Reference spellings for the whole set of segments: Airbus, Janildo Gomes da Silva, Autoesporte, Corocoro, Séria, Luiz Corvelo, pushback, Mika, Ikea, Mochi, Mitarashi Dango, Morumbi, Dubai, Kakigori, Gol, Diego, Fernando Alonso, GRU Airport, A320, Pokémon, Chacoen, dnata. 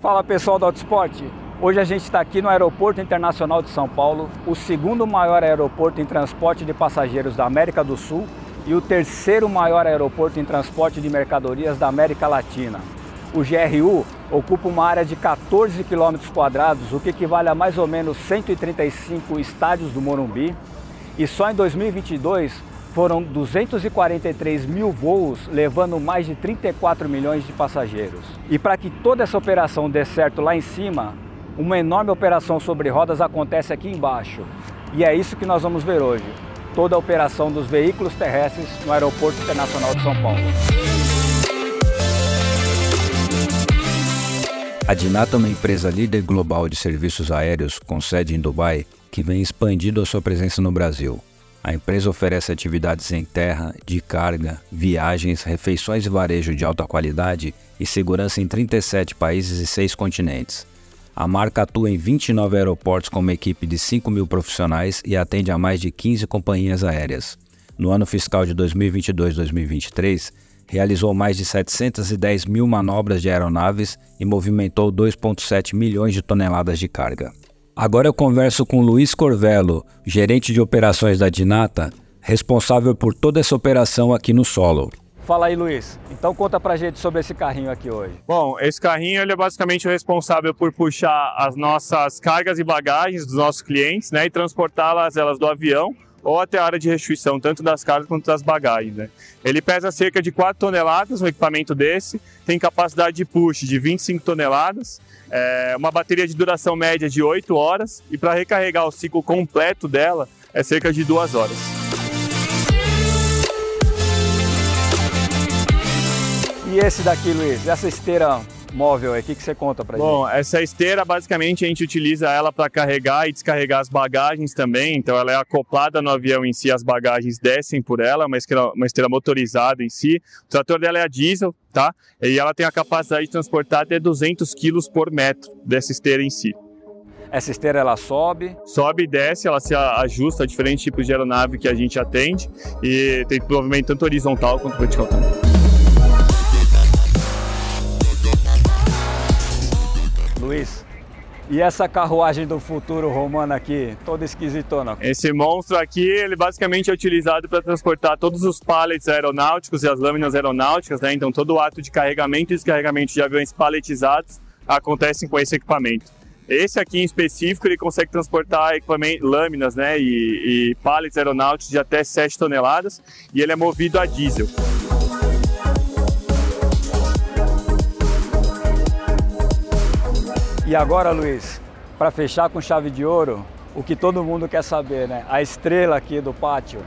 Fala pessoal do Autoesporte, hoje a gente está aqui no Aeroporto Internacional de São Paulo, o segundo maior aeroporto em transporte de passageiros da América do Sul e o terceiro maior aeroporto em transporte de mercadorias da América Latina. O GRU ocupa uma área de 14 km², o que equivale a mais ou menos 135 estádios do Morumbi, e só em 2022 foram 243 mil voos, levando mais de 34 milhões de passageiros. E para que toda essa operação dê certo lá em cima, uma enorme operação sobre rodas acontece aqui embaixo. E é isso que nós vamos ver hoje, toda a operação dos veículos terrestres no Aeroporto Internacional de São Paulo. A dnata é uma empresa líder global de serviços aéreos com sede em Dubai, que vem expandindo a sua presença no Brasil. A empresa oferece atividades em terra, de carga, viagens, refeições e varejo de alta qualidade e segurança em 37 países e 6 continentes. A marca atua em 29 aeroportos com uma equipe de 5 mil profissionais e atende a mais de 15 companhias aéreas. No ano fiscal de 2022-2023, realizou mais de 710 mil manobras de aeronaves e movimentou 2,7 milhões de toneladas de carga. Agora eu converso com Luiz Corvelo, gerente de operações da dnata, responsável por toda essa operação aqui no solo. Fala aí, Luiz. Então conta pra gente sobre esse carrinho aqui hoje. Bom, esse carrinho ele é basicamente o responsável por puxar as nossas cargas e bagagens dos nossos clientes, né, e transportá-las do avião ou até a área de restituição, tanto das cargas quanto das bagagens, né? Ele pesa cerca de 4 toneladas, um equipamento desse, tem capacidade de push de 25 toneladas, uma bateria de duração média de 8 horas e para recarregar o ciclo completo dela é cerca de 2 horas. E esse daqui, Luiz, essa esteira móvel aí, o que que você conta pra gente? Bom, essa esteira basicamente a gente utiliza ela para carregar e descarregar as bagagens também, então ela é acoplada no avião em si, as bagagens descem por ela, uma esteira motorizada em si, o trator dela é a diesel, tá? E ela tem a capacidade de transportar até 200 quilos por metro dessa esteira em si. Essa esteira ela sobe e desce, ela se ajusta a diferentes tipos de aeronave que a gente atende e tem movimento tanto horizontal quanto vertical também. Luiz, e essa carruagem do futuro romana aqui, toda esquisitona? Esse monstro aqui, ele basicamente é utilizado para transportar todos os pallets aeronáuticos e as lâminas aeronáuticas, né? Então todo o ato de carregamento e descarregamento de aviões palletizados acontece com esse equipamento. Esse aqui em específico, ele consegue transportar lâminas, né, e pallets aeronáuticos de até 7 toneladas e ele é movido a diesel. E agora, Luiz, para fechar com chave de ouro, o que todo mundo quer saber, né? A estrela aqui do pátio.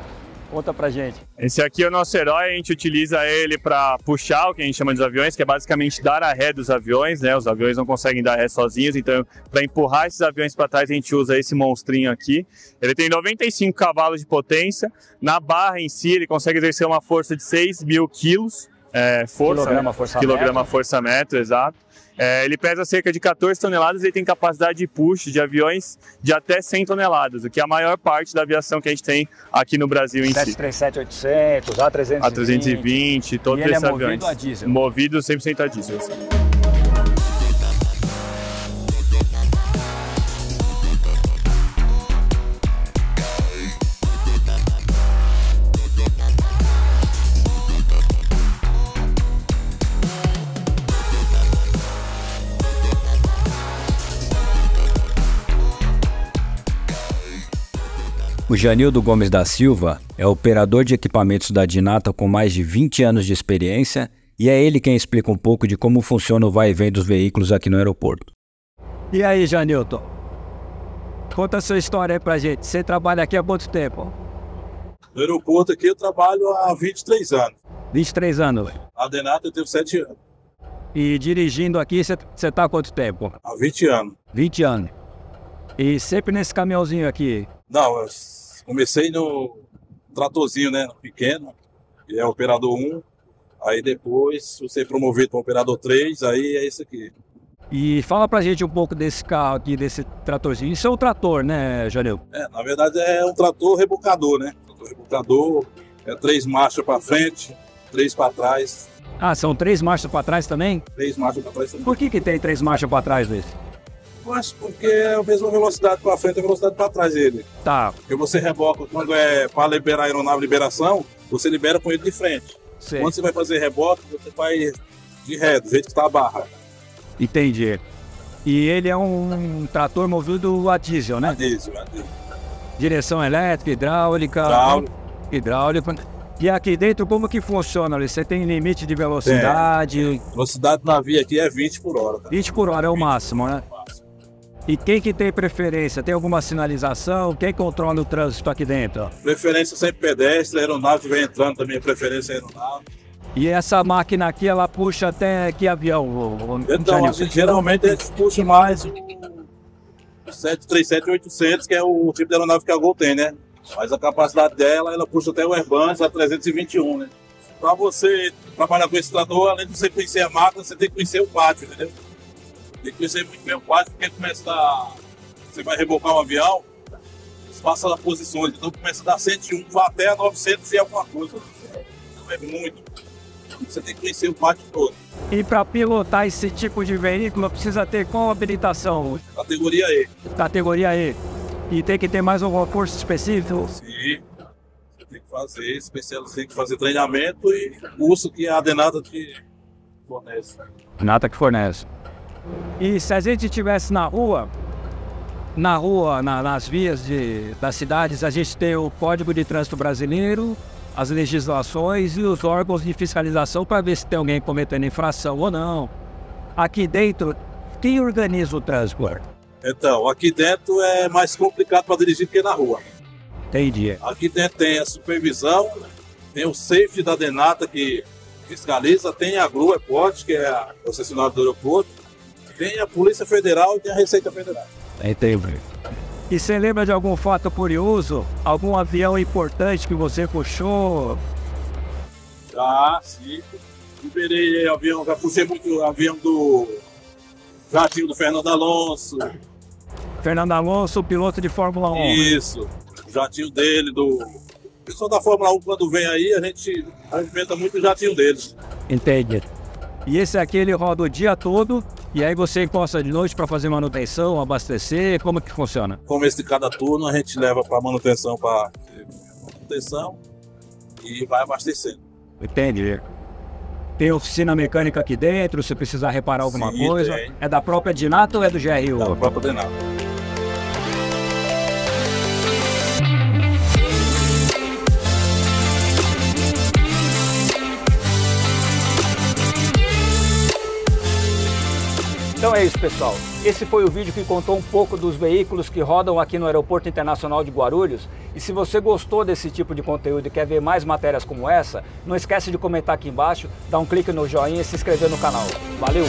Conta pra gente. Esse aqui é o nosso herói, a gente utiliza ele para puxar o que a gente chama de aviões, que é basicamente dar a ré dos aviões, né? Os aviões não conseguem dar ré sozinhos, então para empurrar esses aviões para trás a gente usa esse monstrinho aqui. Ele tem 95 cavalos de potência, na barra em si ele consegue exercer uma força de 6 mil quilos. Quilograma força metro, exato. Ele pesa cerca de 14 toneladas e tem capacidade de push de aviões de até 100 toneladas, o que é a maior parte da aviação que a gente tem aqui no Brasil em si. 737-800, A320, todos esses aviões. Movido a diesel. Movido 100% a diesel. O Janildo Gomes da Silva é operador de equipamentos da dnata com mais de 20 anos de experiência e é ele quem explica um pouco de como funciona o vai e vem dos veículos aqui no aeroporto. E aí, Janildo? Conta a sua história aí pra gente. Você trabalha aqui há quanto tempo? No aeroporto aqui eu trabalho há 23 anos. 23 anos? A dnata eu tenho 7 anos. E dirigindo aqui você tá há quanto tempo? Há 20 anos. 20 anos. E sempre nesse caminhãozinho aqui? Não, eu comecei no tratorzinho, né, pequeno, que é o operador 1, aí depois você promovido para o operador 3, aí é isso aqui. E fala pra gente um pouco desse carro aqui, desse tratorzinho. Isso é um trator, né, Janil? É, na verdade é um trator rebocador, né? Trator rebocador, é 3 marchas para frente, 3 para trás. Ah, são 3 marchas para trás também? 3 marchas para trás também. Por que tem 3 marchas para trás dele? Eu acho porque é a mesma velocidade para frente e a velocidade para trás dele. Tá. Porque você reboca quando é para liberar a aeronave, liberação, você libera com ele de frente. Sei. Quando você vai fazer reboque, você faz de ré, do jeito que está a barra. Entendi. E ele é um trator movido a diesel, né? A diesel, a diesel. Direção elétrica, hidráulica... Hidráulica. E aqui dentro, como que funciona, Luiz? Você tem limite de velocidade? Velocidade na via aqui é 20 por hora. Tá? 20 por hora é o máximo, né? E quem que tem preferência? Tem alguma sinalização? Quem controla o trânsito aqui dentro? Preferência sempre pedestre, aeronave vem entrando também, preferência aeronave. E essa máquina aqui, ela puxa até que avião? Então, a gente, geralmente a gente puxa mais o 737 800, que é o tipo de aeronave que a Gol tem, né? Mas a capacidade dela, ela puxa até o Airbus, a 321, né? Para você trabalhar com esse trator, além de você conhecer a máquina, você tem que conhecer o pátio, entendeu? Tem que conhecer muito bem o pátio, porque começa a dar... Você vai rebocar um avião, você passa na posição, então começa a dar 101, vai até a 900 e alguma coisa. Então é muito. Você tem que conhecer o pátio todo. E para pilotar esse tipo de veículo, precisa ter qual habilitação? Categoria E. Categoria E. E tem que ter mais algum curso específico? Sim, você tem que fazer, especialista, tem que fazer treinamento e curso que a dnata te fornece. Dnata que fornece. E se a gente estivesse nas vias das cidades, a gente tem o Código de Trânsito Brasileiro, as legislações e os órgãos de fiscalização para ver se tem alguém cometendo infração ou não. Aqui dentro, quem organiza o trânsito? Então, aqui dentro é mais complicado para dirigir do que na rua. Entendi. Aqui dentro tem a supervisão, tem o safety da dnata que fiscaliza, tem a GRU Airport, que é a concessionária do aeroporto, tem a Polícia Federal e tem a Receita Federal. Entendi. E você lembra de algum fato curioso? Algum avião importante que você puxou? Ah, sim. Liberei avião, já puxei muito avião do... Jatinho do Fernando Alonso. Fernando Alonso, piloto de Fórmula 1. Isso. O jatinho dele, O pessoal da Fórmula 1, quando vem aí, a gente alimenta muito o jatinho deles. Entendi. E esse aqui, ele roda o dia todo, e aí você encosta de noite para fazer manutenção, abastecer, como que funciona? No começo de cada turno, a gente leva para manutenção, e vai abastecendo. Entendi. Tem oficina mecânica aqui dentro, se precisar reparar alguma coisa. Tem. É da própria dnata ou é do GRU? Da própria dnata. Então é isso, pessoal. Esse foi o vídeo que contou um pouco dos veículos que rodam aqui no Aeroporto Internacional de Guarulhos. E se você gostou desse tipo de conteúdo e quer ver mais matérias como essa, não esquece de comentar aqui embaixo, dar um clique no joinha e se inscrever no canal. Valeu!